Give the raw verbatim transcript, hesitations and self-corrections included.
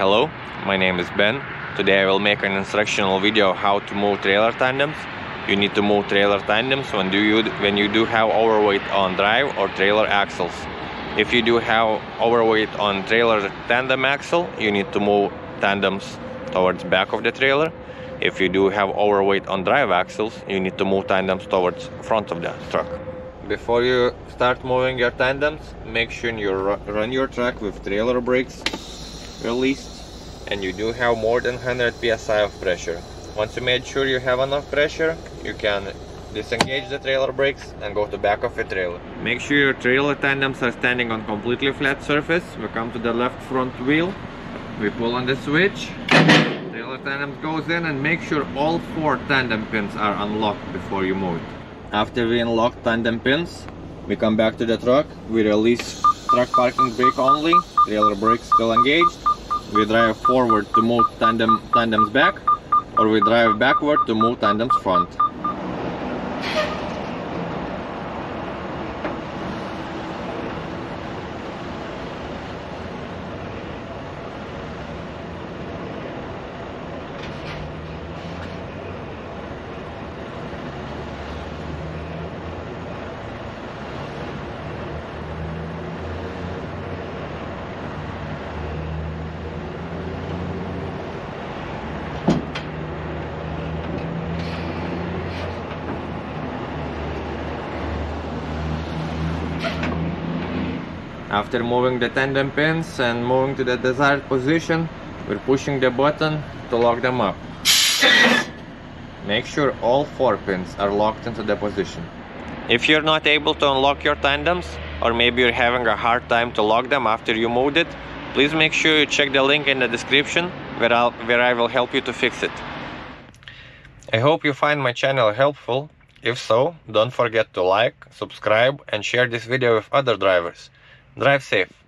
Hello, my name is Ben. Today I will make an instructional video how to move trailer tandems. You need to move trailer tandems when, do you, when you do have overweight on drive or trailer axles. If you do have overweight on trailer tandem axle, you need to move tandems towards back of the trailer. If you do have overweight on drive axles, you need to move tandems towards front of the truck. Before you start moving your tandems, make sure you run your truck with trailer brakes released and you do have more than one hundred P S I of pressure. Once you made sure you have enough pressure, you can disengage the trailer brakes and go to back of your trailer. Make sure your trailer tandems are standing on completely flat surface. We come to the left front wheel, we pull on the switch, trailer tandem goes in, and make sure all four tandem pins are unlocked before you move it. After we unlock tandem pins, we come back to the truck, we release truck parking brake only, trailer brakes still engaged. We drive forward to move tandem tandems back, or we drive backward to move tandems front. After moving the tandem pins and moving to the desired position, we're pushing the button to lock them up. Make sure all four pins are locked into the position. If you're not able to unlock your tandems, or maybe you're having a hard time to lock them after you moved it, please make sure you check the link in the description where, I'll, where I will help you to fix it. I hope you find my channel helpful. If so, don't forget to like, subscribe and share this video with other drivers. Drive safe.